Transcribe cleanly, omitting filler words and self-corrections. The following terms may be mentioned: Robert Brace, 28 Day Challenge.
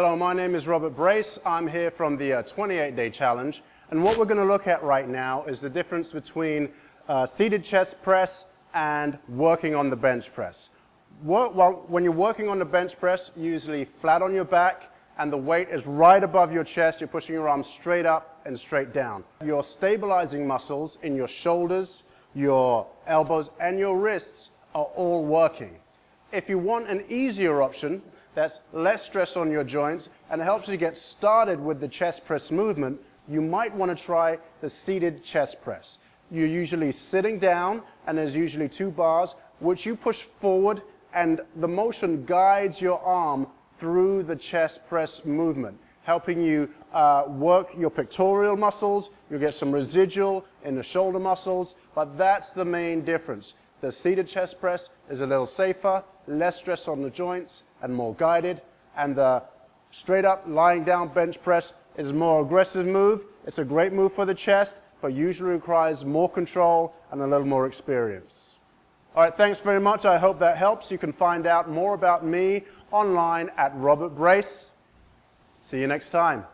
Hello, my name is Robert Brace. I'm here from the 28 Day Challenge, and what we're going to look at right now is the difference between seated chest press and working on the bench press. Well, when you're working on the bench press, usually flat on your back and the weight is right above your chest. You're pushing your arms straight up and straight down. You're stabilizing muscles in your shoulders, your elbows and your wrists are all working. If you want an easier option, that's less stress on your joints and helps you get started with the chest press movement, you might want to try the seated chest press. You're usually sitting down and there's usually two bars which you push forward and the motion guides your arm through the chest press movement, helping you work your pectoral muscles. You'll get some residual in the shoulder muscles, but that's the main difference. The seated chest press is a little safer, less stress on the joints, and more guided, and the straight up lying down bench press is a more aggressive move. It's a great move for the chest, but usually requires more control and a little more experience. All right, thanks very much. I hope that helps. You can find out more about me online at Robert Brace. See you next time.